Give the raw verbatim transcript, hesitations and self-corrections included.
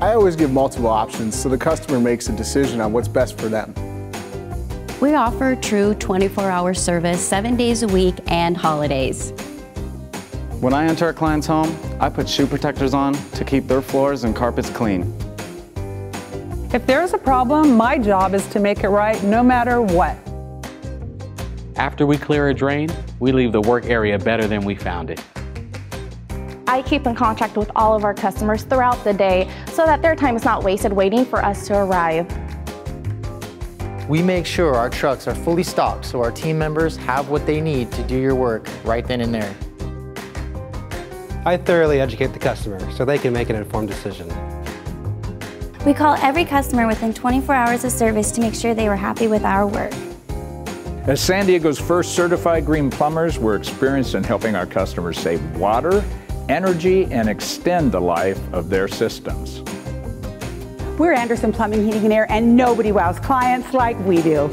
I always give multiple options so the customer makes a decision on what's best for them. We offer true twenty-four hour service, seven days a week and holidays. When I enter a client's home, I put shoe protectors on to keep their floors and carpets clean. If there's a problem, my job is to make it right no matter what. After we clear a drain, we leave the work area better than we found it. I keep in contact with all of our customers throughout the day so that their time is not wasted waiting for us to arrive. We make sure our trucks are fully stocked so our team members have what they need to do your work right then and there. I thoroughly educate the customer so they can make an informed decision. We call every customer within twenty-four hours of service to make sure they were happy with our work. As San Diego's first certified green plumbers, we're experienced in helping our customers save water, energy, and extend the life of their systems. We're Anderson Plumbing, Heating and Air, and nobody wows clients like we do.